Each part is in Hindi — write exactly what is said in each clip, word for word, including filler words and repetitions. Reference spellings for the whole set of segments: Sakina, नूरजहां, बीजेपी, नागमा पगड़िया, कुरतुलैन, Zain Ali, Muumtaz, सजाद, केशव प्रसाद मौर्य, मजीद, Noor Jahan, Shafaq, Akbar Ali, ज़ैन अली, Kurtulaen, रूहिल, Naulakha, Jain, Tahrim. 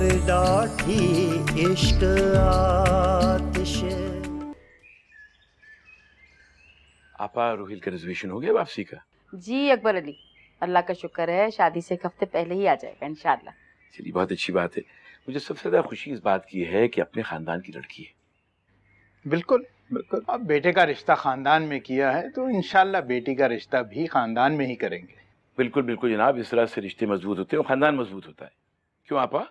पर डाठी इश्क आतिशे। आपा रूहिल का रिजर्वेशन हो गया वापसी का? जी अकबर अली, अल्लाह का शुक्र है, शादी से एक हफ्ते पहले ही आ जाएगा इंशाल्लाह। चलिए बहुत अच्छी बात है। मुझे सबसे ज्यादा खुशी इस बात की है कि अपने खानदान की लड़की है। बिल्कुल बिल्कुल, अब बेटे का रिश्ता खानदान में किया है तो इंशाल्लाह बेटी का रिश्ता भी खानदान में ही करेंगे। बिल्कुल बिल्कुल जनाब, इस तरह से रिश्ते मजबूत होते हैं और खानदान मजबूत होता है। क्यों आपा?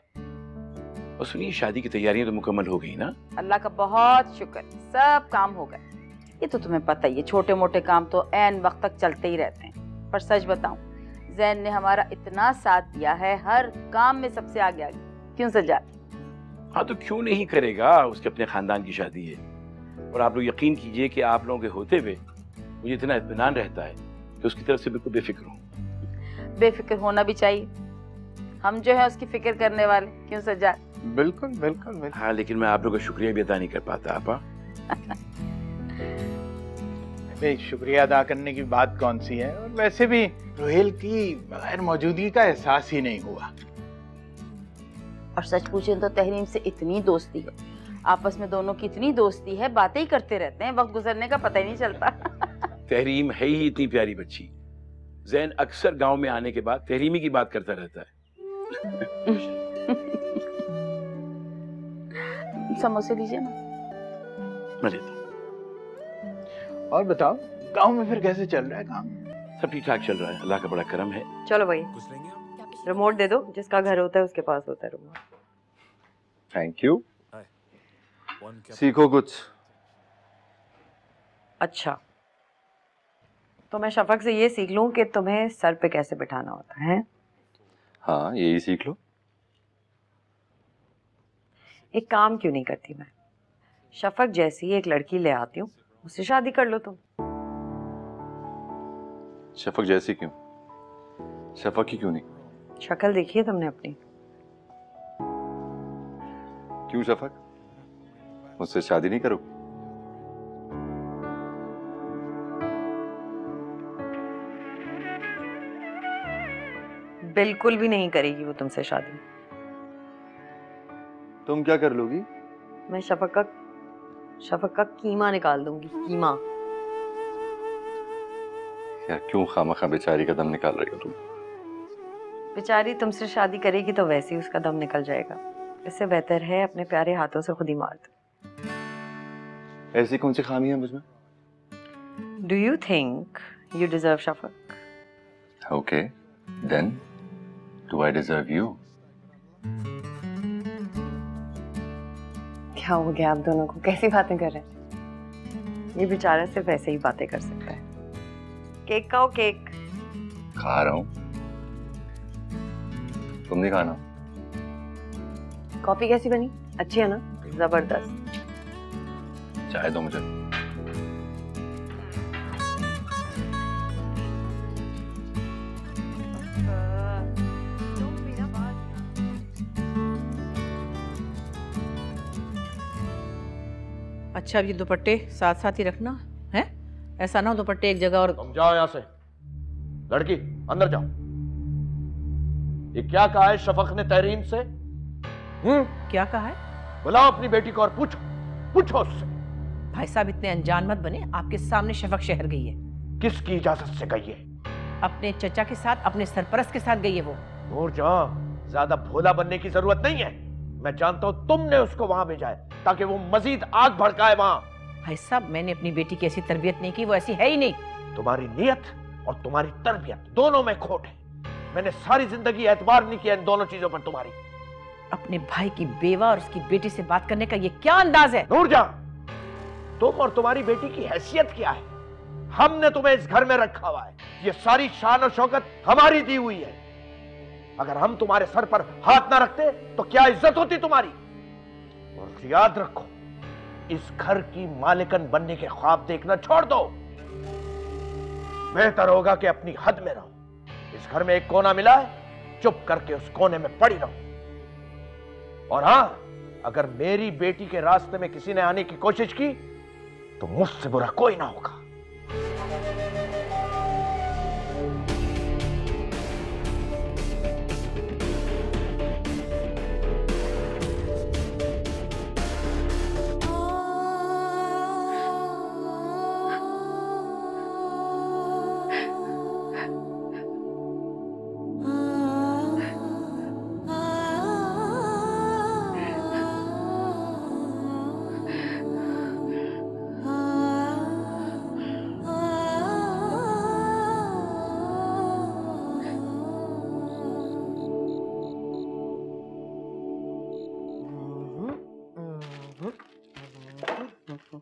और सुनिए, शादी की तैयारियां तो मुकम्मल हो गई ना? अल्लाह का बहुत शुक्र, सब काम हो गए। ये तो तुम्हें पता ही है, छोटे मोटे काम तो ऐन वक्त तक चलते ही रहते हैं। पर सच बताऊं, जैन ने हमारा इतना साथ दिया है, हर काम में सबसे आगे आगे। क्यों सजाद? हाँ तो क्यों नहीं करेगा, उसके अपने खानदान की शादी है। और आप लोग यकीन कीजिए कि आप लोगों के होते हुए मुझे इतना इत्मीनान रहता है कि उसकी तरफ से बिल्कुल बेफिक्र हूँ। बेफिक्र होना भी चाहिए, हम जो है उसकी फिक्र करने वाले। क्यों सजाद? बिल्कुल बिल्कुल, बिल्कुल। हाँ लेकिन मैं आप लोगों का शुक्रिया भी अदा नहीं कर पाता आपा। शुक्रिया अदा करने की बात कौन सी है, और वैसे भी रूहिल की गैर मौजूदगी का एहसास ही नहीं हुआ। और सच पूछे तो तहरीम से इतनी दोस्ती है, आपस में दोनों की इतनी दोस्ती है, बातें ही करते रहते हैं, वक्त गुजरने का पता ही नहीं चलता। तहरीम है ही इतनी प्यारी बच्ची, जैन अक्सर गांव में आने के बाद तहरीमी की बात करता रहता है। समोसे लीजिए ना, मैं लेता हूँ। और बताओ गांव में फिर कैसे चल रहा है काम? सब ठीक ठाक चल रहा है, अल्लाह का बड़ा करम है। चलो भाई रिमोट दे दो, जिसका घर होता है उसके पास होता है रिमोट। Thank you. सीखो कुछ। अच्छा तो मैं शफक से ये सीख लूं कि तुम्हें सर पे कैसे बिठाना होता है? हाँ यही सीख लो। एक काम क्यों नहीं करती मैं, शफक जैसी एक लड़की ले आती हूँ, उससे शादी कर लो तुम। शफक जैसी क्यों? शफक ही क्यों नहीं? शक्ल देखी है तुमने अपनी। क्यों शफक, उससे शादी नहीं करोगे? बिल्कुल भी नहीं करेगी वो तुमसे शादी। तुम क्या कर लोगी? मैं शफक का शफक का कीमा निकाल दूंगी। कीमा? यार क्यों खामखा बेचारी का दम निकाल रही हो तुम? बेचारी तुमसे शादी करेगी तो वैसे ही उसका दम निकल जाएगा, इससे बेहतर है अपने प्यारे हाथों से खुद ही मार दो। ऐसी कौन सी खामी है मुझमें? Do you think you deserve Shafaq? Okay then do I deserve you? क्या हो गया आप दोनों को, कैसी बातें कर रहे हैं? ये बेचारा सिर्फ ऐसे ही बातें कर सकता है। केक खाओ, केक खा रहा हूँ। तुम नहीं खाना? कॉफी कैसी बनी, अच्छी है ना? जबरदस्त। चाय दो मुझे। अच्छा अब ये दुपट्टे साथ साथ ही रखना है, ऐसा ना हो दुपट्टे एक जगह और। तुम जाओ यहाँ से, लड़की अंदर जाओ। ये क्या कहा है शफक ने तहरीम से? हम्म क्या कहा है? बुलाओ अपनी बेटी को और पूछो पूछो उससे। भाई साहब इतने अनजान मत बने, आपके सामने शफक शहर गई है। किसकी इजाजत से गई है? अपने चचा के साथ, अपने सरपरस्त के साथ गई है वो। नूर जहाँ, ज्यादा भोला बनने की जरूरत नहीं है, मैं जानता हूँ तुमने उसको वहां भेजा है ताकि वो मजीद आग भड़काए वहां। भाई साहब मैंने अपनी बेटी की ऐसी तरबियत नहीं की, वो ऐसी है ही नहीं। तुम्हारी नियत और तुम्हारी तरबियत दोनों में खोट है। मैंने सारी जिंदगी एतबार नहीं किया इन दोनों चीजों पर तुम्हारी। अपने भाई की बेवा और उसकी बेटी से बात करने का ये क्या अंदाज है? नूरजहां तुम और तुम्हारी बेटी की हैसियत क्या है? हमने तुम्हें इस घर में रखा हुआ है, ये सारी शान और शौकत हमारी दी हुई है। अगर हम तुम्हारे सर पर हाथ ना रखते तो क्या इज्जत होती तुम्हारी। और याद रखो, इस घर की मालिकन बनने के ख्वाब देखना छोड़ दो। बेहतर होगा कि अपनी हद में रहो। इस घर में एक कोना मिला है, चुप करके उस कोने में पड़ी रहो। और हां, अगर मेरी बेटी के रास्ते में किसी ने आने की कोशिश की तो मुझसे बुरा कोई ना होगा। एक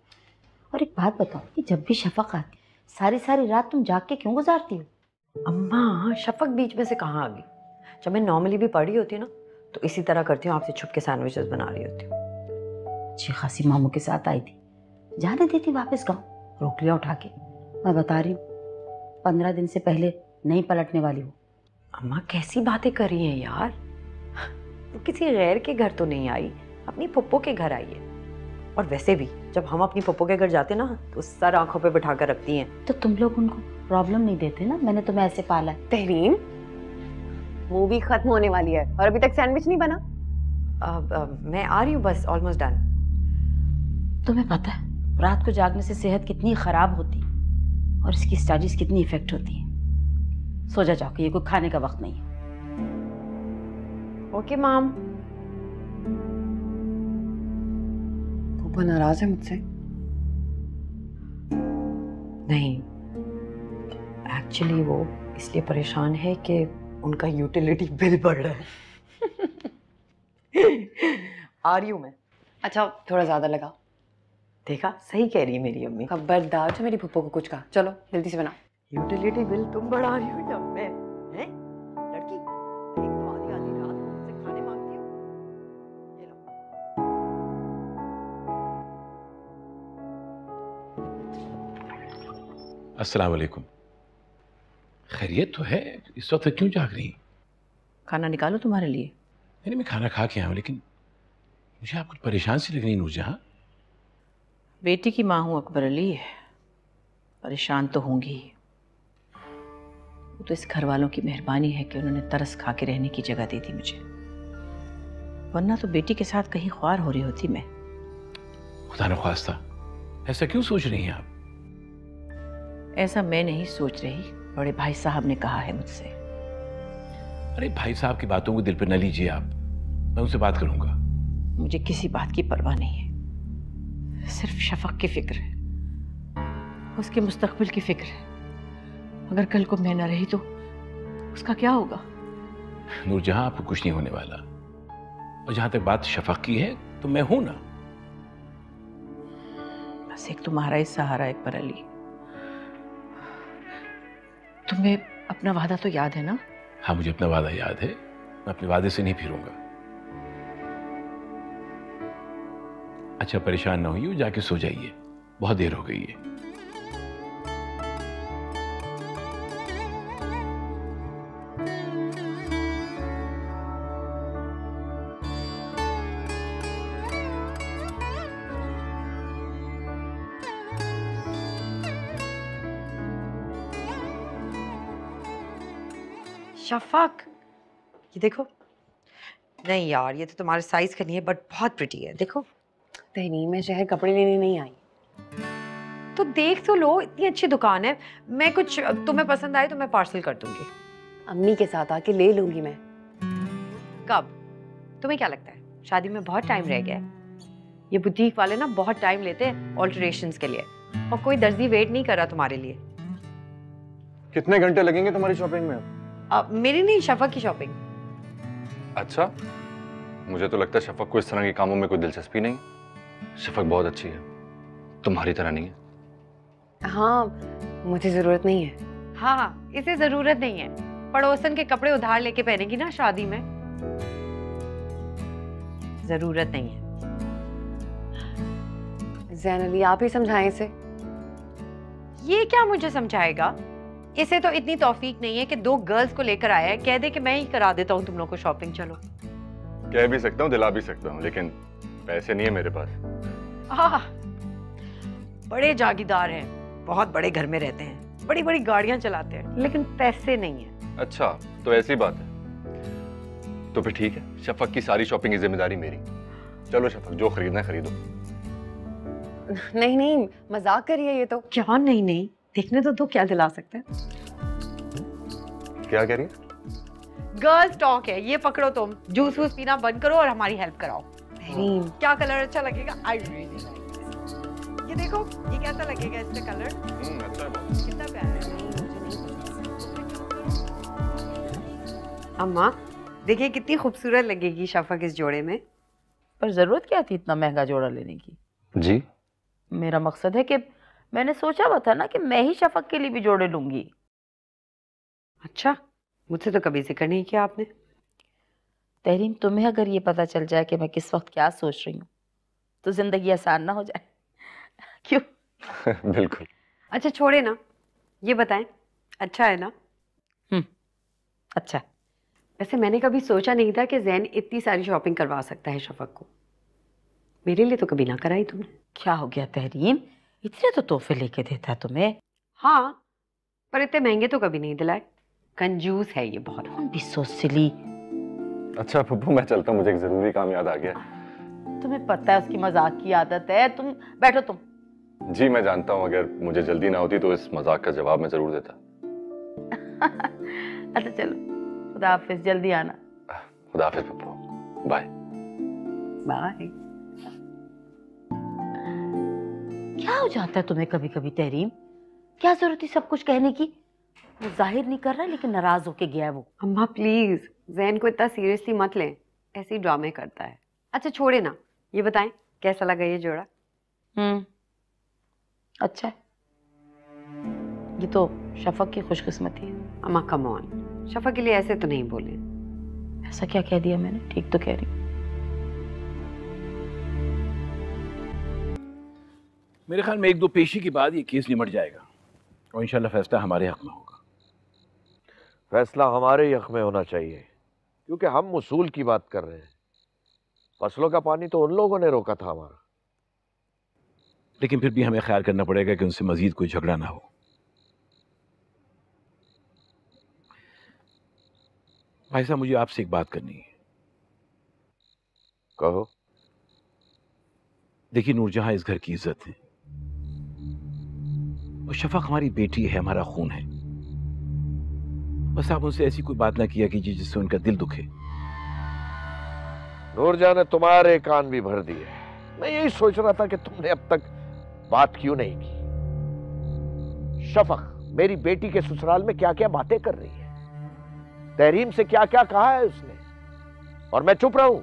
और एक बात बताओ कि जब भी शफक आती सारी सारी रात तुम जाग के क्यों गुजारती हो? अम्मा शफक बीच में से कहाँ आ गई? जब मैं नॉर्मली भी पढ़ी होती ना तो इसी तरह करती हूँ, आपसे छुप के सैंडविचेस बना रही होती हूँ। अच्छी खासी मामू के साथ आई थी, जाने देती वापस गाँव, रोक लिया उठा के। मैं बता रही हूँ पंद्रह दिन से पहले नहीं पलटने वाली हूँ। अम्मा कैसी बातें कर रही हैं यार, वो किसी गैर के घर तो नहीं आई, अपनी पप्पो के घर आई है। और वैसे भी जब हम अपनी पप्पो के घर जाते ना तो सर आंखों पे बिठा कर रखती हैं। तो तुम लोग उनको प्रॉब्लम नहीं देते ना, मैंने तुम्हें ऐसे पाला है। तहरीम मूवी खत्म होने वाली है और अभी तक सैंडविच नहीं बना। अब, अब मैं आ रही हूँ, बस ऑलमोस्ट डन। तुम्हें पता है रात को जागने से सेहत कितनी खराब होती और इसकी स्टडीज कितनी इफेक्ट होती है। सो जा जाओ, ये कोई खाने का वक्त नहीं है। ओके माम। पापा नाराज है मुझसे? नहीं, एक्चुअली वो इसलिए परेशान है कि उनका यूटिलिटी बिल बढ़ रहा है। आ रही हूँ मैं। अच्छा थोड़ा ज्यादा लगा। देखा, सही कह रही है मेरी अम्मी। खबरदार जो मेरी पप्पो को कुछ कहा। चलो जल्दी से बना। यूटिलिटी बिल तुम बढ़ा रही हो या मैं? है अस्सलाम वालेकुम। खैरियत तो है? इस वक्त क्यों जाग रही? खाना निकालो तुम्हारे लिए। नहीं मैं खाना खा के आया हूँ, लेकिन मुझे आप कुछ परेशान सी लग रही नूर जहाँ। बेटी की माँ हूँ अकबर अली, परेशान तो होंगी। वो तो इस घर वालों की मेहरबानी है कि उन्होंने तरस खा के रहने की जगह दी थी मुझे, वरना तो बेटी के साथ कहीं ख्वार हो रही होती मैं। खुदा न ख्वास्ता, ऐसा क्यों सोच रही हैं आप? ऐसा मैं नहीं सोच रही, बड़े भाई साहब ने कहा है मुझसे। अरे भाई साहब की बातों को दिल पर न लीजिए आप, मैं उनसे बात करूंगा। मुझे किसी बात की परवाह नहीं है, सिर्फ शफक की फिक्र है, उसके मुस्तकबिल की फिक्र है। अगर कल को मैं न रही तो उसका क्या होगा? नूरजहां आपको कुछ नहीं होने वाला, और जहां तक बात शफक की है तो मैं हूं ना। बस एक तुम्हारा ही सहारा है अकबर अली। तुम्हें अपना वादा तो याद है ना? हाँ मुझे अपना वादा याद है, मैं अपने वादे से नहीं फिरूंगा। अच्छा परेशान ना होइए, जाके सो जाइए, बहुत देर हो गई है। शफक ये देखो। नहीं यार ये तो तुम्हारे साइज का नहीं है, बट बहुत प्रिटी है। देखो तहरीम, मैं शहर कपड़े लेने नहीं आई। तो देख तो लो, इतनी अच्छी दुकान है। मैं कुछ तुम्हें पसंद आए तो मैं पार्सल कर दूंगी, अम्मी के साथ आके ले लूंगी मैं। कब? तुम्हें क्या लगता है शादी में बहुत टाइम रह गया है? ये बुटीक वाले ना बहुत टाइम लेते हैं ऑल्टरेशन के लिए, और कोई दर्जी वेट नहीं कर रहा तुम्हारे लिए। कितने घंटे लगेंगे तुम्हारी शॉपिंग में? आ, मेरी नहीं, शफक की शॉपिंग। अच्छा, मुझे तो लगता है शफक को इस तरह के कामों में कोई दिलचस्पी नहीं। शफक बहुत अच्छी है, तुम्हारी तरह नहीं है। हाँ मुझे जरूरत नहीं है। हाँ इसे जरूरत नहीं है, पड़ोसन के कपड़े उधार लेके पहनेगी ना शादी में, जरूरत नहीं है। ज़ैन अली आप ही समझाएं इसे। ये क्या मुझे समझाएगा? इसे तो इतनी तौफीक नहीं है कि दो गर्ल्स को लेकर आया है, कह दे कि मैं ही करा देता हूँ तुम लोगों को शॉपिंग। चलो कह भी सकता हूँ, दिला भी सकता हूँ, लेकिन पैसे नहीं है मेरे पास। आ, बड़े जागीरदार हैं, बहुत बड़े घर में रहते हैं, बड़ी बड़ी गाड़ियाँ चलाते हैं, लेकिन पैसे नहीं है। अच्छा तो ऐसी बात है, तो फिर ठीक है, शफक की सारी शॉपिंग की जिम्मेदारी मेरी। चलो शफक जो खरीदना है खरीदो। नहीं नहीं मजाक करिए ये तो। क्या नहीं नहीं देखने तो दो क्या दिला सकते हैं। क्या कह रही है? गर्ल्स टॉक है ये, पकड़ो तुम जूस वूस पीना बंद करो और हमारी हेल्प कराओ। तहरीम क्या कलर अच्छा लगेगा? आई रियली लाइक ये, देखो ये कैसा लगेगा इसका कलर। हम्म अच्छा है, कितना प्यारा है। अम्मा देखिए कितनी खूबसूरत लगेगी शफक इस जोड़े में। पर ज़रूरत क्या थी इतना महंगा जोड़ा लेने की? जी मेरा मकसद है कि मैंने सोचा हुआ था ना कि मैं ही शफक के लिए भी जोड़े लूँगी। अच्छा मुझसे तो कभी जिक्र नहीं किया आपने। तहरीम तुम्हें अगर ये पता चल जाए कि मैं किस वक्त क्या सोच रही हूँ तो ज़िंदगी आसान ना हो जाए क्यों? बिल्कुल। अच्छा छोड़े ना, ये बताएं अच्छा है ना? हम्म अच्छा। वैसे मैंने कभी सोचा नहीं था कि जैन इतनी सारी शॉपिंग करवा सकता है शफक को। मेरे लिए तो कभी ना कराई तुमने। क्या हो गया तहरीम, इतने तो तोहफे लेके देता तुम्हें। हाँ पर इतने महंगे तो कभी नहीं दिलाए। कंजूस है ये बहुत। भी सो सिली। अच्छा पप्पू मैं चलता हूँ, मुझे एक जरूरी काम याद आ गया। तुम्हें पता है उसकी मजाक की आदत है। तुम बैठो तुम। जी मैं जानता हूँ अगर मुझे जल्दी ना होती तो इस मजाक का जवाब मैं जरूर देता। अच्छा चलो खुदा हाफिज, जल्दी आना। खुदा हाफिज पप्पू, बाय बाय। क्या हो जाता है तुम्हें कभी कभी तहरीम, क्या जरूरत है सब कुछ कहने की। वो जाहिर नहीं कर रहा लेकिन नाराज होके गया है वो। अम्मा प्लीज जैन को इतना सीरियसली मत लें, ऐसे ही ड्रामे करता है। अच्छा छोड़े ना, ये बताएं कैसा लगा ये जोड़ा? हम्म अच्छा है। ये तो शफक की खुशकिस्मती है। अम्मा कम ऑन, शफक के लिए ऐसे तो नहीं बोले। ऐसा क्या कह दिया मैंने? ठीक तो कह रही। मेरे ख्याल में एक दो पेशी के बाद ये केस निमट जाएगा और इंशाल्लाह फैसला हमारे हक में होगा। फैसला हमारे ही हक में होना चाहिए क्योंकि हम उसूल की बात कर रहे हैं। फसलों का पानी तो उन लोगों ने रोका था हमारा। लेकिन फिर भी हमें ख्याल करना पड़ेगा कि उनसे मजीद कोई झगड़ा ना हो। भाई साहब मुझे आपसे एक बात करनी है। कहो। देखिए नूरजहां इस घर की इज्जत है और शफक हमारी बेटी है, हमारा खून है। बस आप उनसे ऐसी कोई बात ना किया कीजिए जिससे उनका दिल दुखे। नूरजहां ने तुम्हारे कान भी भर दिए। मैं यही सोच रहा था कि तुमने अब तक बात क्यों नहीं की। शफक मेरी बेटी के ससुराल में क्या क्या बातें कर रही है, तहरीम से क्या क्या कहा है उसने, और मैं चुप रहा हूं।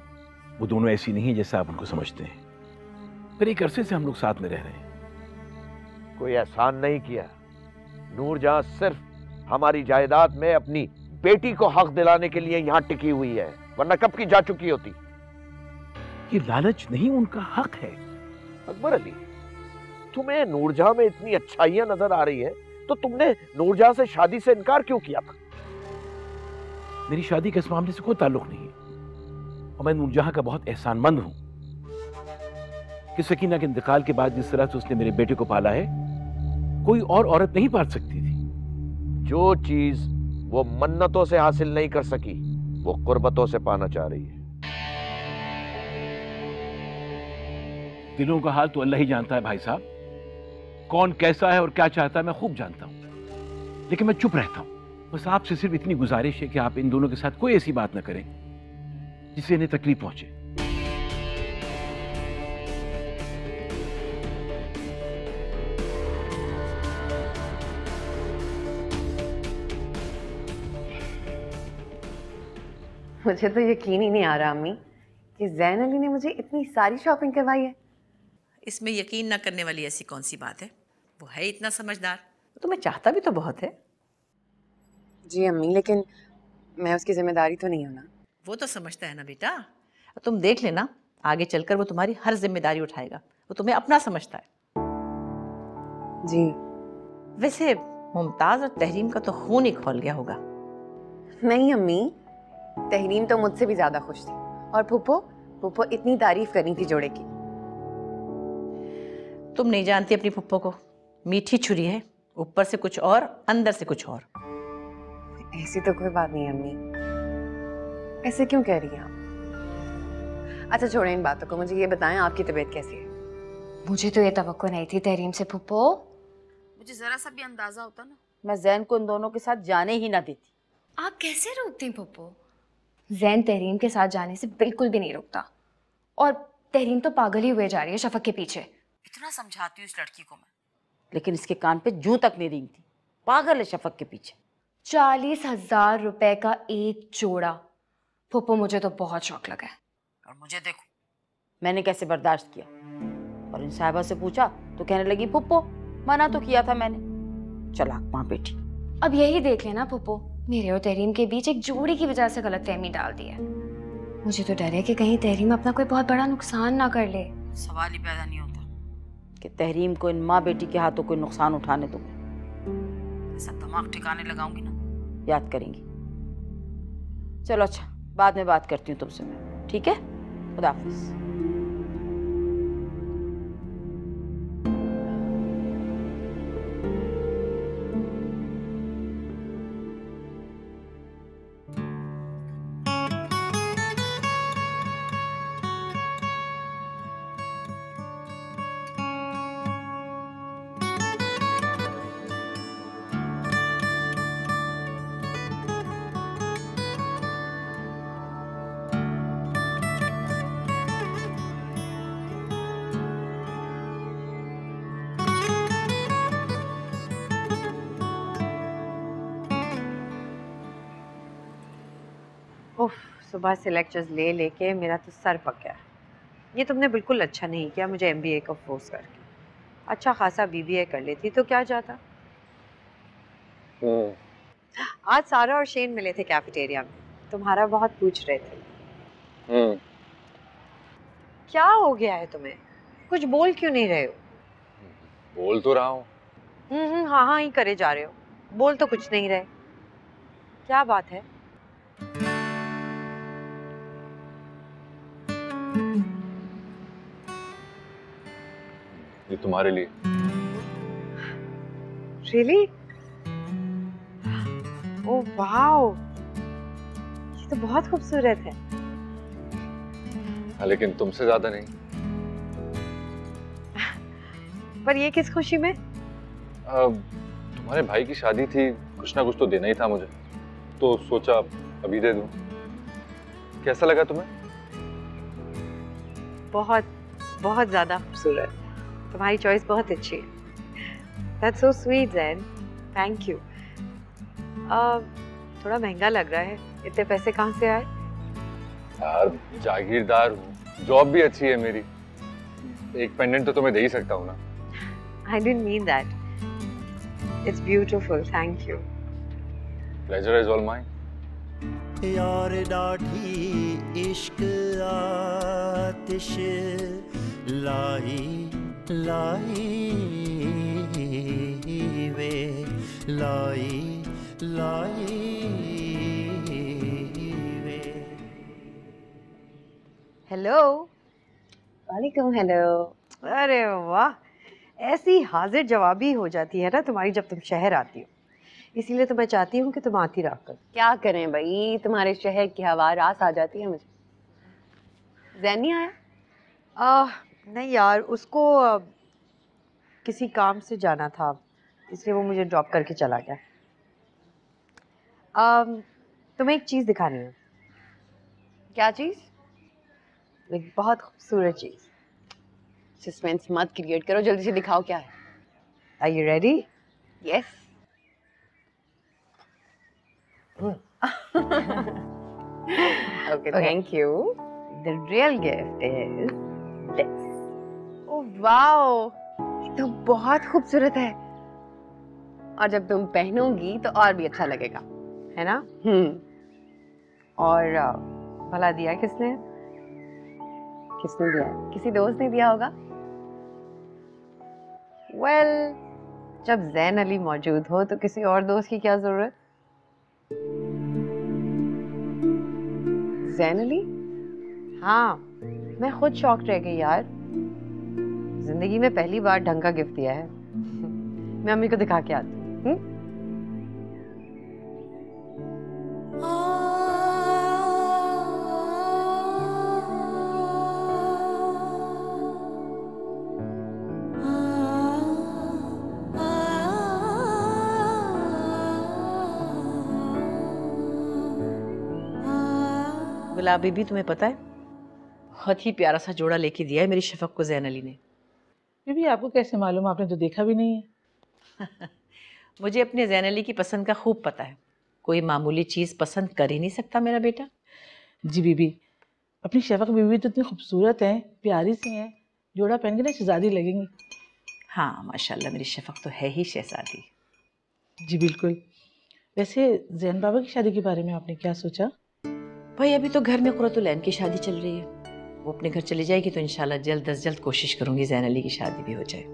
वो दोनों ऐसी नहीं है जैसा आप उनको समझते हैं। पर एक अरसे से हम लोग साथ में रह रहे हैं। कोई एहसान नहीं किया। नूरजहां सिर्फ हमारी जायदाद में अपनी बेटी को हक दिलाने के लिए यहां टिकी हुई है, वरना कब की जा चुकी होती। ये लालच नहीं उनका हक है। अकबर अली तुम्हें नूरजहां में इतनी अच्छाइयां नजर आ रही है तो तुमने नूरजहां से शादी से इनकार क्यों किया था? मेरी शादी के इस मामले से कोई ताल्लुक नहीं है और मैं नूरजहां का बहुत एहसानमंद हूं कि सकीना के इंतकाल के बाद जिस तरह से उसने मेरे बेटे को पाला है कोई और औरत नहीं पाल सकती थी। जो चीज वो मन्नतों से हासिल नहीं कर सकी वो कुर्बतों से पाना चाह रही है। दिलों का हाल तो अल्लाह ही जानता है भाई साहब, कौन कैसा है और क्या चाहता है मैं खूब जानता हूं, लेकिन मैं चुप रहता हूं। बस आपसे सिर्फ इतनी गुजारिश है कि आप इन दोनों के साथ कोई ऐसी बात ना करें जिससे इन्हें तकलीफ पहुंचे। मुझे तो यकीन ही नहीं आ रहा अम्मी कि ज़ैन अली ने मुझे इतनी सारी शॉपिंग करवाई है। इसमें यकीन ना करने वाली ऐसी कौन सी बात है? वो है इतना समझदार, तुम्हें चाहता भी तो बहुत है। जी अम्मी लेकिन मैं उसकी जिम्मेदारी तो नहीं हूँ ना। वो तो समझता है ना बेटा, तुम देख लेना आगे चलकर वो तुम्हारी हर जिम्मेदारी उठाएगा, वो तुम्हें अपना समझता है। जी वैसे मुमताज और तहरीम का तो खून ही खोल गया होगा। नहीं अम्मी, तहरीम तो मुझसे भी ज्यादा खुश थी और फूफो फूफो इतनी तारीफ करनी थी जोड़े की। तुम नहीं जानती अपनी फूफो को, मीठी छुरी है, ऊपर से कुछ और अंदर से कुछ और। ऐसी तो कोई बात नहीं अम्मी, ऐसे क्यों कह रही हैं आप? अच्छा छोड़ें इन बातों को, मुझे ये बताएं आपकी तबीयत कैसी है? मुझे तो ये तवक्को नहीं थी तहरीम से। पुप्पो मुझे जरा सा भी अंदाजा होता ना, मैं जैन को उन दोनों के साथ जाने ही ना देती। आप कैसे रोकती पुप्पो? जैन तहरीम के साथ जाने से बिल्कुल भी नहीं रोकता और तहरीम तो पागल ही हुए जा रही है शफक के पीछे। इतना समझाती हूँ इस लड़की को मैं, लेकिन इसके कान पे जूं तक नहीं रेंगती। पागल है शफक के पीछे। चालीस हजार रुपए का एक जोड़ा। पुप्पो मुझे तो बहुत शौक लगा है। और मुझे देखो मैंने कैसे बर्दाश्त किया। और इन साहिबा से पूछा तो कहने लगी पुप्पो मना तो किया था मैंने। चलाक माँ बेटी। अब यही देख लेना पुप्पो, मेरे और तहरीम के बीच एक जोड़ी की वजह से गलतफहमी डाल दी है। मुझे तो डर है कि कहीं तहरीम अपना कोई बहुत बड़ा नुकसान ना कर ले। सवाल ही पैदा नहीं होता कि तहरीम को इन माँ बेटी के हाथों कोई नुकसान उठाने दूंगी। सब दिमाग ठिकाने लगाऊंगी ना, याद करेंगी। चलो अच्छा, बाद में बात करती हूँ तुमसे मैं, ठीक है? खुदा हाफिज। उफ, सुबह से लेक्चर्स ले लेके मेरा तो सर पक गया। ये तुमने बिल्कुल अच्छा नहीं किया मुझे एमबीए का फोर्स करके। अच्छा खासा बीबीए कर लेती तो क्या जाता। आज सारा और शेन मिले थे कैफेटेरिया में, तुम्हारा बहुत पूछ रहे थे। क्या हो गया है तुम्हें, कुछ बोल क्यों नहीं रहे हो? बोल तो रहा हूँ। हम्म हाँ हाँ ही करे जा रहे हो, बोल तो कुछ नहीं रहे। क्या बात है? ये तुम्हारे लिए। Really? Oh wow! ये तो बहुत खूबसूरत है। हाँ, लेकिन तुमसे ज्यादा नहीं। पर ये किस खुशी में? अब तुम्हारे भाई की शादी थी, कुछ ना कुछ तो देना ही था मुझे, तो सोचा अभी दे दूं। कैसा लगा तुम्हें? बहुत बहुत ज्यादा खूबसूरत। तुम्हारी चॉइस बहुत अच्छी है। That's so sweet Zain, thank you. थोड़ा महंगा लग रहा है, इतने पैसे कहाँ से आए? यार जागीरदार हूँ, जॉब भी अच्छी है मेरी, एक पेंडेंट तो तुम्हें दे ही सकता हूँ ना। I didn't mean that, it's beautiful, thank you. Pleasure is all mine. यार डाठी इश्क आतिश लाई लाई वे लाई लाई वे। हेलो। वालेकुम हेलो। अरे वाह, ऐसी हाजिर जवाबी हो जाती है ना तुम्हारी जब तुम शहर आती हो, इसीलिए तो मैं चाहती हूँ कि तुम आती रहा कर। क्या करें भाई, तुम्हारे शहर की हवा रास आ जाती है मुझे। ज़ैन नहीं आया? आ, नहीं यार, उसको आ, किसी काम से जाना था, इसलिए वो मुझे ड्रॉप करके चला गया। आ, तुम्हें एक चीज़ दिखानी है। क्या चीज़? एक बहुत खूबसूरत चीज़। सस्पेंस मत क्रिएट करो, जल्दी से दिखाओ क्या है। Are you ready? Yes. Okay, thank you. The real gift is this. Oh wow! ये तो बहुत खूबसूरत है और जब तुम पहनोगी तो और भी अच्छा लगेगा, है ना? हम्म। और भला दिया किसने? किसने दिया? किसी दोस्त ने दिया होगा। Well, जब ज़ैन अली मौजूद हो तो किसी और दोस्त की क्या जरूरत? ज़ैन अली? हाँ, मैं खुद शॉक रह गई यार, जिंदगी में पहली बार ढंग का गिफ्ट दिया है। मैं मम्मी को दिखा के आती हूँ। गुलाब बीबी, तुम्हें पता है बहुत ही प्यारा सा जोड़ा लेके दिया है मेरी शफक को जैन अली ने। बीबी आपको कैसे मालूम, आपने तो देखा भी नहीं है। मुझे अपने जैन अली की पसंद का खूब पता है, कोई मामूली चीज़ पसंद कर ही नहीं सकता मेरा बेटा। जी बीबी, अपनी शफक बीबी तो इतनी खूबसूरत हैं, प्यारी सी हैं, जोड़ा पहन के ना शहजादी लगेंगी। हाँ माशाल्लाह, मेरी शफक तो है ही शहजादी। जी बिल्कुल। वैसे जैन बाबा की शादी के बारे में आपने क्या सोचा? भाई अभी तो घर में कुरतुलैन की शादी चल रही है, वो अपने घर चली जाएगी तो इंशाल्लाह जल्द अज जल्द कोशिश करूंगी जैन अली की शादी भी हो जाए।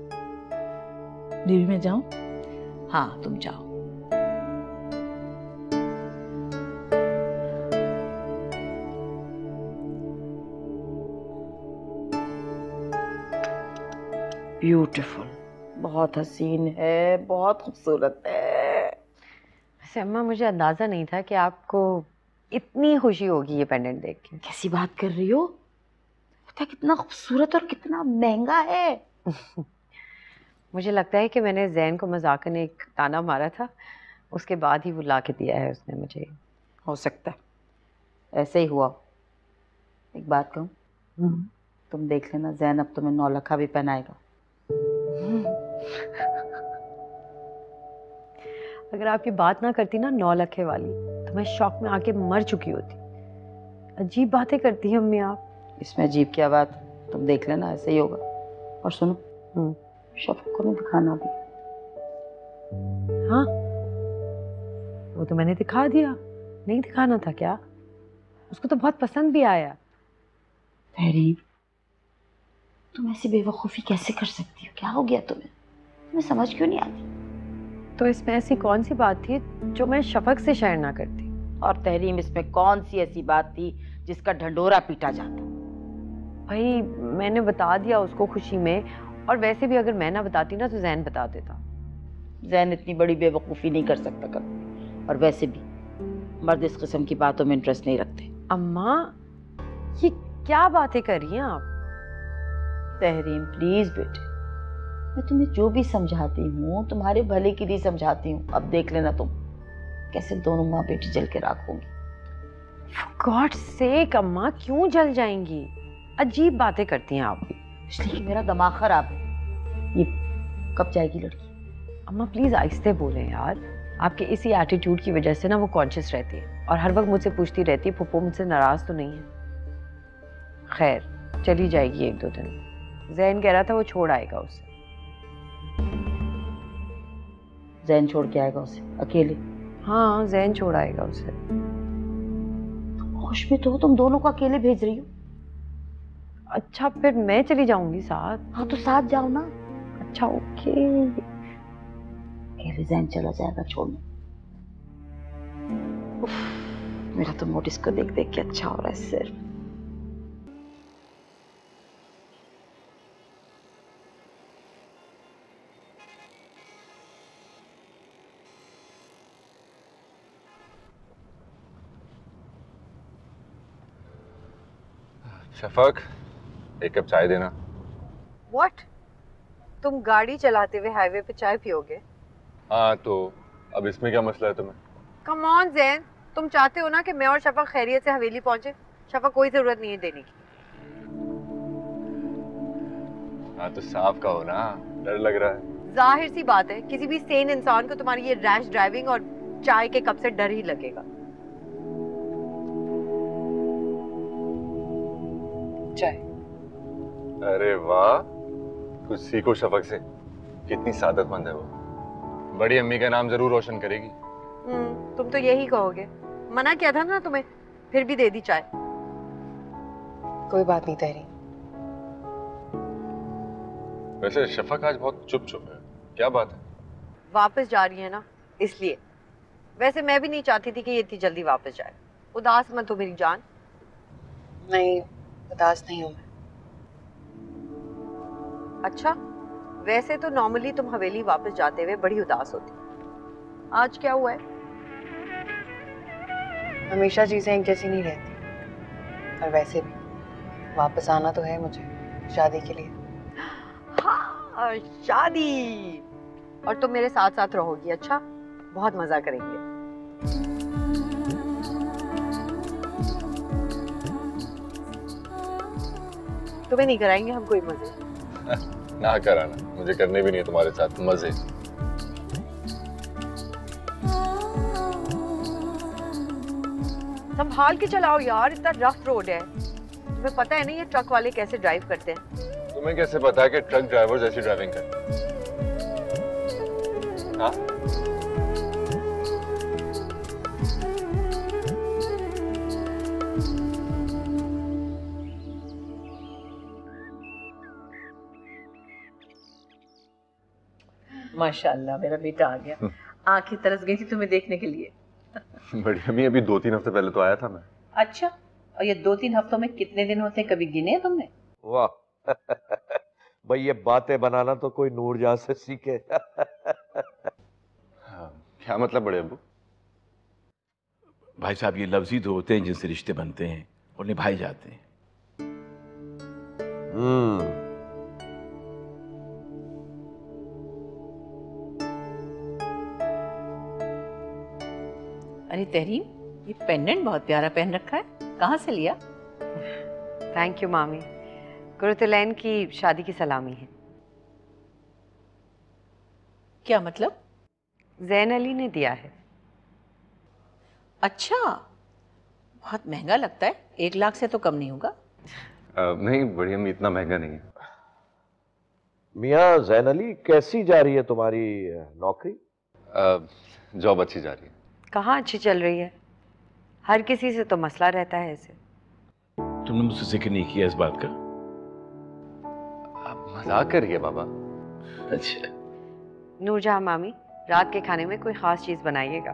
बीवी मैं जाऊँ? हाँ तुम जाओ। ब्यूटीफुल, बहुत हसीन है, बहुत खूबसूरत है। वैसे अम्मा मुझे अंदाज़ा नहीं था कि आपको इतनी खुशी होगी ये पेंडेंट देख के। कैसी बात कर रही हो, पता कितना खूबसूरत और कितना महंगा है। मुझे लगता है कि मैंने जैन को मजाकन एक ताना मारा था, उसके बाद ही वो ला के दिया है उसने मुझे। हो सकता है ऐसे ही हुआ। एक बात कहूँ, तुम देख लेना जैन अब तुम्हें नौलखा भी पहनाएगा। अगर आपकी बात ना करती ना नौलखे वाली, तो मैं शौक में आके मर चुकी होती। अजीब बातें करती हैं अम्मी आप। इसमें अजीब क्या बात, तुम देख लेना ऐसे ही होगा। और सुनो, शफक को नहीं दिखाना भी। हाँ वो तो मैंने दिखा दिया, नहीं दिखाना था क्या? उसको तो बहुत पसंद भी आया। तहरीम तुम ऐसी बेवकूफ़ी कैसे कर सकती हो, क्या हो गया तुम्हें, तुम्हें समझ क्यों नहीं आती? तो इसमें ऐसी कौन सी बात थी जो मैं शफक से शेयर ना करती? और तहरीम इसमें कौन सी ऐसी बात थी जिसका ढंडोरा पीटा जाता? भाई मैंने बता दिया उसको खुशी में, और वैसे भी अगर मैं ना बताती ना तो जैन बता देता। जैन इतनी बड़ी बेवकूफ़ी नहीं कर सकता कभी, और वैसे भी मर्द इस किस्म की बातों में इंटरेस्ट नहीं रखते। अम्मा ये क्या बातें कर रही हैं आप? तहरीम प्लीज बेटे, मैं तुम्हें जो भी समझाती हूँ तुम्हारे भले के लिए समझाती हूँ। अब देख लेना तुम कैसे दोनों माँ बेटी जल के राख होंगी। For God's sake अम्मा क्यों जल जाएंगी, अजीब बातें करती हैं आप भी। इसलिए मेरा दिमाग खराब है। ये कब जाएगी लड़की? अम्मा प्लीज आहिस्ते बोलें यार, आपके इसी एटीट्यूड की वजह से ना वो कॉन्शियस रहती है और हर वक्त मुझसे पूछती रहती है फूफो मुझसे नाराज तो नहीं है। खैर चली जाएगी एक दो दिन, जैन कह रहा था वो छोड़ आएगा उसे। जैन छोड़ के आएगा उसे अकेले? हाँ जैन छोड़ आएगा उसे। होश में तो हो, तुम दोनों को अकेले भेज रही हो? अच्छा फिर मैं चली जाऊंगी साथ। हाँ तो साथ जाओ ना। अच्छा ओके, अकेले जैन चला जाएगा छोड़ने। उफ, मेरा तो मूड इसको देख देख के अच्छा हो रहा है सिर्फ। शफक एक कप चाय देना। What? तुम गाड़ी चलाते हुए हाईवे पे चाय पियोगे? हाँ तो अब इसमें क्या मसला है तुम्हें? Come on ज़ैन, तुम चाहते हो ना कि मैं और शफक खैरियत से हवेली पहुंचे, शफक कोई जरूरत नहीं है देने की। हाँ तो साफ कहो ना, डर लग रहा है। जाहिर सी बात है, किसी भी सेन इंसान को तुम्हारी ये रैश ड्राइविंग और चाय के कप से डर ही लगेगा। चाय। अरे वाह, कुछ सीखो शफक से, कितनी सादतमंद है वो। बड़ी अम्मी का नाम जरूर रोशन करेगी। हम्म, तुम तो यही कहोगे। मना किया था ना तुम्हें, फिर भी दे दी चाय। कोई बात नहीं तहरीम। वैसे शफक आज बहुत चुप चुप है, क्या बात है? वापस जा रही है ना इसलिए। वैसे मैं भी नहीं चाहती थी कि ये इतनी जल्दी वापस जाए। उदास मत हो मेरी जान। नहीं उदास नहीं हूँ मैं। अच्छा वैसे तो नॉर्मली तुम हवेली वापस जाते हुए बड़ी उदास होती, आज क्या हुआ है? हमेशा चीजें एक जैसी नहीं रहती, और वैसे भी वापस आना तो है मुझे शादी के लिए। हाँ शादी, और तुम मेरे साथ साथ रहोगी? अच्छा बहुत मजा करेंगे। तुम्हें नहीं कराएंगे हम कोई मजे। ना कराना, मुझे करने भी नहीं है तुम्हारे साथ मजे। संभाल के चलाओ यार, इतना रफ रोड है। तुम्हें पता है ना ये ट्रक वाले कैसे ड्राइव करते हैं? तुम्हें कैसे पता है कि ट्रक ड्राइवर्स ऐसी ड्राइविंग करते हैं? हाँ? माशाल्लाह मेरा बेटा आ गया। आंखें तरस गई थी तुम्हें देखने के लिए। बड़ी अम्मी अभी दो तीन हफ्ते पहले तो आया था मैं। अच्छा, और ये दो तीन हफ्तों में कितने दिन होते हैं, कभी गिने हैं तुमने? वाह भाई, ये बातें बनाना तो कोई नूर जहां से सीखे। क्या मतलब बड़े अब्बू? भाई साहब, ये लफ्जी तो होते हैं जिनसे रिश्ते बनते हैं और निभाए जाते हैं। हम्म अरे तहरीम, ये पेंडेंट बहुत प्यारा पहन रखा है, कहाँ से लिया? थैंक यू मामी, कुर्तुलैन की शादी की सलामी है। क्या मतलब? जैन अली ने दिया है। अच्छा, बहुत महंगा लगता है, एक लाख से तो कम नहीं होगा? नहीं बड़ी अम्मी, इतना महंगा नहीं है। मियाँ जैन अली, कैसी जा रही है तुम्हारी नौकरी? जॉब अच्छी जा रही है। कहाँ अच्छी चल रही है, हर किसी से तो मसला रहता है ऐसे। तुमने मुझसे जिक्र नहीं किया इस बात का। आप मजाक कर रही है बाबा। अच्छा नूरजहां मामी, रात के खाने में कोई खास चीज बनाइएगा।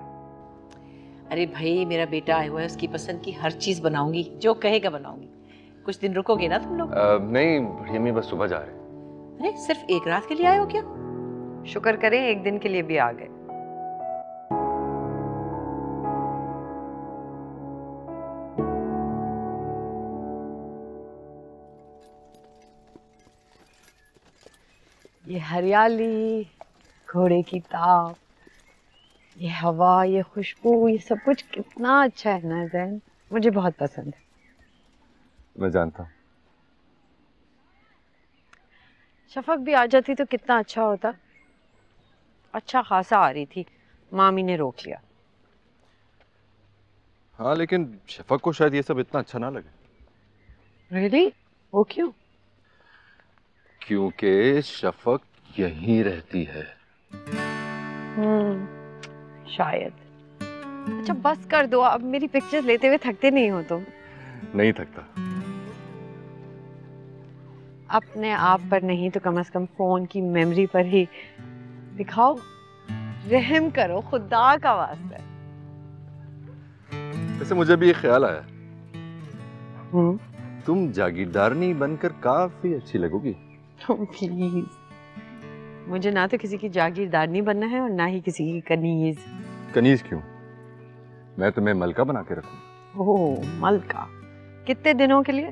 अरे भाई, मेरा बेटा आया हुआ है, उसकी पसंद की हर चीज बनाऊंगी, जो कहेगा बनाऊंगी। कुछ दिन रुकोगे ना तुम लोग? नहीं बड़ी अम्मी, बस सुबह जा रहे हैं। अरे सिर्फ एक रात के लिए आए हो क्या? शुक्र करें एक दिन के लिए भी आ गए। ये हरियाली, घोड़े की ताप, ये हवा, ये खुशबू, ये सब कुछ कितना अच्छा है ना जैन, मुझे बहुत पसंद है। मैं जानता हूँ। शफक भी आ जाती तो कितना अच्छा होता। अच्छा खासा आ रही थी, मामी ने रोक लिया। हाँ लेकिन शफक को शायद ये सब इतना अच्छा ना लगे। रियली? वो क्यों? क्योंकि शफक यहीं रहती है। हम्म, शायद। अच्छा बस कर दो अब, मेरी पिक्चर्स लेते हुए थकते नहीं हो तुम? नहीं थकता। अपने आप पर नहीं तो कम से कम फोन की मेमोरी पर ही दिखाओ, रहम करो खुदा का वास्ता। वैसे मुझे भी ये ख्याल आया, हम्म, तुम जागीरदारनी बनकर काफी अच्छी लगोगी। प्लीज, मुझे ना तो किसी की जागीरदारनी बनना है और ना ही किसी की कनीज। कनीज क्यों? मैं तुम्हें मलका बना के रखूं। ओह मलका, कितने दिनों के लिए?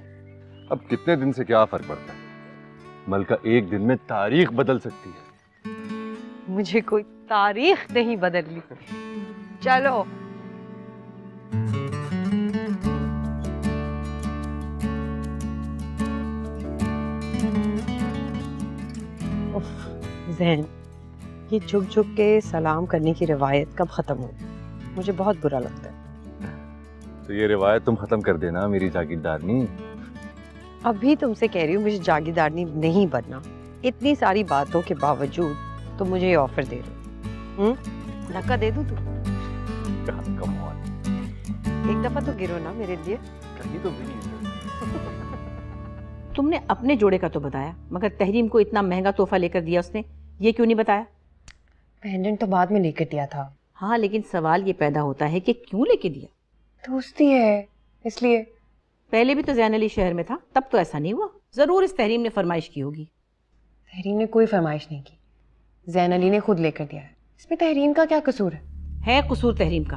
अब कितने दिन से क्या फर्क पड़ता है, मलका एक दिन में तारीख बदल सकती है। मुझे कोई तारीख नहीं बदलनी। चलो जैन, ये झुक झुक के सलाम करने की रिवायत कब खत्म होगी? मुझे बहुत बुरा लगता है। तो ये रिवायत तुम खत्म कर देना मेरी जागीरदारनी। अभी तुमसे कह रही हूँ, मुझे जागीरदारनी नहीं बनना। इतनी सारी बातों के बावजूद तुम तो मुझे ये ऑफर दे रहे हो। धक्का दे दूँ? तुम एक दफा तो गिरो ना मेरे लिए। कहीं तो तुमने अपने जोड़े का तो बताया, मगर तहरीम को इतना महंगा तोहफा लेकर दिया उसने, ये क्यों नहीं बताया? पेंडेंट तो बाद में लेके दिया था। हाँ लेकिन सवाल ये पैदा होता है कि क्यों लेके दिया? दोस्ती है इसलिए। पहले भी तो ज़ैन अली शहर में था, तब तो ऐसा नहीं हुआ। जरूर इस तहरीम ने फरमाइश की होगी। तहरीम ने कोई फरमाइश नहीं की, ज़ैन अली ने खुद लेकर दिया है। इसमें तहरीम का क्या कसूर है? है कसूर तहरीम का।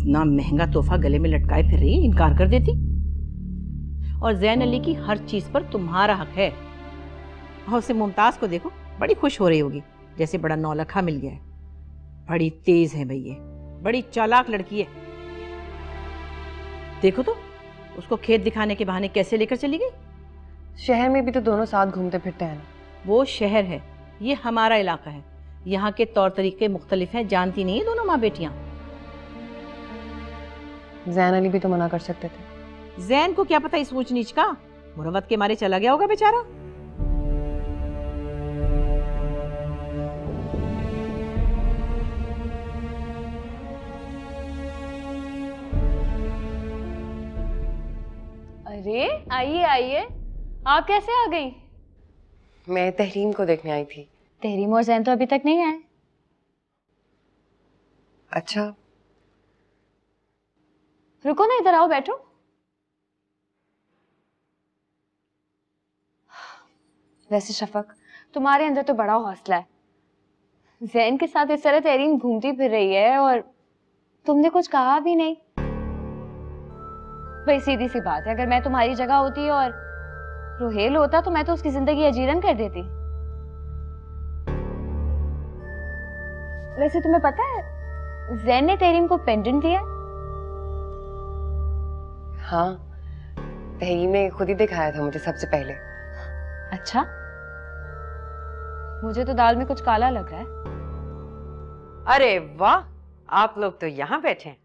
इतना महंगा तोहफा गले में लटकाए फिर रही, इनकार कर देती। और ज़ैन अली की हर चीज पर तुम्हारा हक है। और उसे मुमताज को देखो, बड़ी खुश हो रही होगी जैसे बड़ा नौलखा मिल गया है। बड़ी तेज है भाई ये, बड़ी चालाक लड़की है। देखो तो उसको खेत दिखाने के बहाने कैसे लेकर चली गई। शहर में भी तो दोनों साथ घूमते फिरते हैं ना। वो शहर है, ये हमारा इलाका है, यहाँ के तौर तरीके मुख्तलिफ हैं, जानती नहीं है दोनों माँ बेटियाँ। जैन अली भी तो मना कर सकते थे। जैन को क्या पता इस ऊंच नीच का, मुरवत के मारे चला गया होगा बेचारा। अरे आइए आइए, आप कैसे आ गई? मैं तहरीम को देखने आई थी। तहरीम और जैन तो अभी तक नहीं आए। अच्छा रुको ना, इधर आओ, बैठो। वैसे शफक, तुम्हारे अंदर तो बड़ा हौसला है। जैन के साथ इस तरह तहरीम घूमती फिर रही है और तुमने कुछ कहा भी नहीं। भाई सीधी सी बात है, अगर मैं तुम्हारी जगह होती और रुहेल होता तो मैं तो उसकी जिंदगी अजीरन कर देती। वैसे तुम्हें पता है जैन ने तहरीम को पेंडेंट दिया? हाँ, तहरीम ने खुद ही दिखाया था मुझे सबसे पहले। अच्छा, मुझे तो दाल में कुछ काला लग रहा है। अरे वाह, आप लोग तो यहाँ बैठे हैं।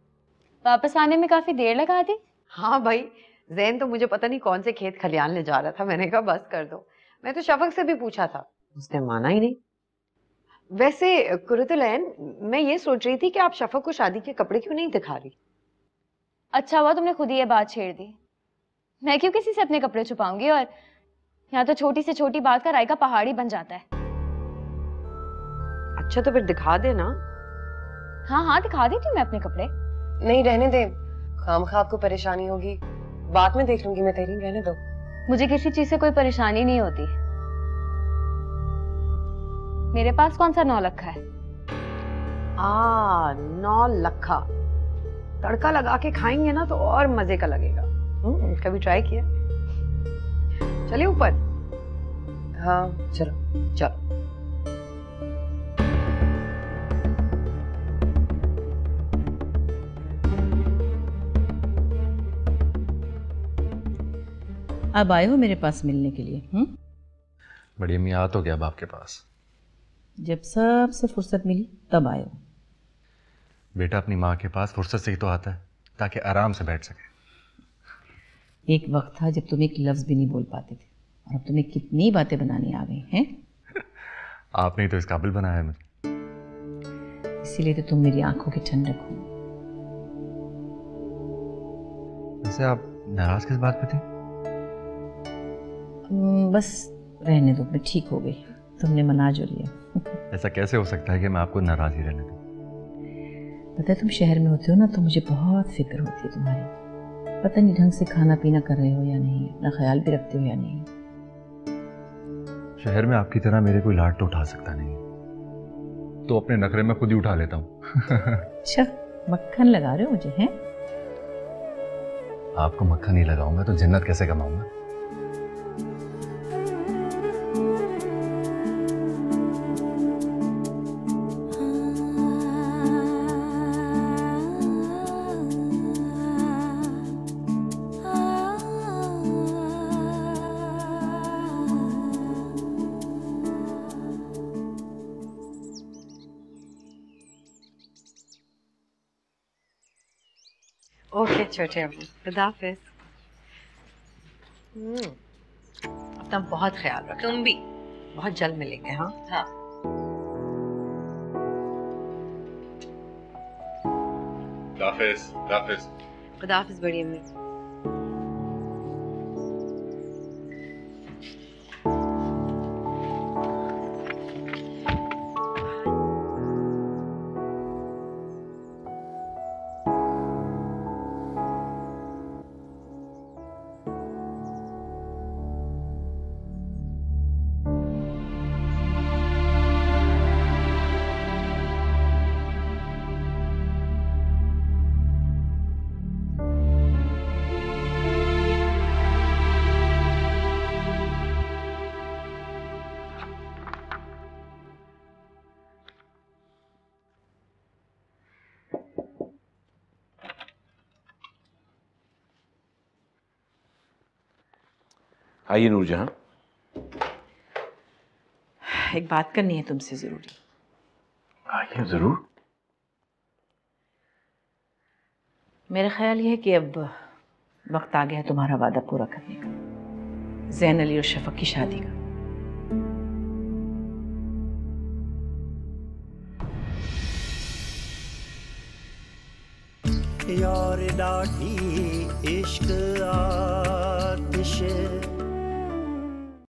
वापस आने में काफी देर लगा दी। हाँ भाई, जैन तो मुझे पता नहीं कौन से खेत खलियान ले जा रहा था, मैंने कहा बस कर दो। मैं तो शफक से भी पूछा था, उसने माना ही नहीं। वैसे कुरतुलैन, मैं ये सोच रही थी कि आप शफक को शादी के कपड़े क्यों नहीं दिखा रही। अच्छा हुआ तुमने खुद ही ये बात छेड़ दी। मैं क्यों किसी से अपने कपड़े छुपाऊंगी, और यहाँ तो छोटी से छोटी बात का रायका पहाड़ी बन जाता है। अच्छा तो फिर दिखा देना। हाँ हाँ दिखा देती हूँ मैं अपने कपड़े। नहीं रहने दे, खामखा आपको परेशानी होगी, बाद में देख लूंगी मैं। तहरीम रहने दो, मुझे किसी चीज से कोई परेशानी नहीं होती। मेरे पास कौन सा नौ लखा है। आ, नौ लखा तड़का लगा के खाएंगे ना तो और मजे का लगेगा। कभी ट्राई किया? चलिए ऊपर। हाँ चलो चलो। अब आए हो मेरे पास मिलने के लिए। हम्म, बड़ी अम्मी आ तो गया बाप के पास। जब सबसे फुर्सत मिली तब आए हो। बेटा अपनी माँ के पास फुर्सत से ही तो आता है ताकि आराम से बैठ सके। एक वक्त था जब तुम एक लफ्ज़ भी नहीं बोल पाते थे, और अब तुम्हें कितनी बातें बनानी आ गई हैं। आपने तो इस काबिल बनाया मुझे, इसीलिए तो तुम मेरी आंखों की ठंडक हो। वैसे आप नाराज किस बात पे थे? बस रहने दो, मैं ठीक हो गई, तुमने मना जो लिया। ऐसा कैसे हो सकता है कि मैं आपको नाराज ही रहने दूँ? पता है तुम शहर में होते हो ना तो मुझे बहुत फिक्र होती है तुम्हारी। पता नहीं ढंग से खाना पीना कर रहे हो या नहीं, अपना ख्याल भी रखते हो या नहीं। शहर में आपकी तरह मेरे कोई लाड तो उठा सकता नहीं, तो अपने नखरे में खुद ही उठा लेता हूँ। अच्छा मक्खन लगा रहे हो मुझे हैं? आपको मक्खन नहीं लगाऊंगा तो जन्नत कैसे कमाऊंगा? ओके छोटे अबू, खुदा हाफिज़। अपना बहुत ख्याल रख, तुम भी। बहुत जल्द मिलेंगे। हाँ हाँ खुदा हाफिज़, खुदा हाफिज़, खुदा हाफिज़ बड़ी अम्मी। आइए नूर जहां, एक बात करनी है तुमसे जरूरी। आइए जरूर। मेरा ख्याल यह है कि अब वक्त आ गया तुम्हारा वादा पूरा करने का, ज़ैन अली और शफ़क़ की शादी का। यार लाठी इश्क आतिश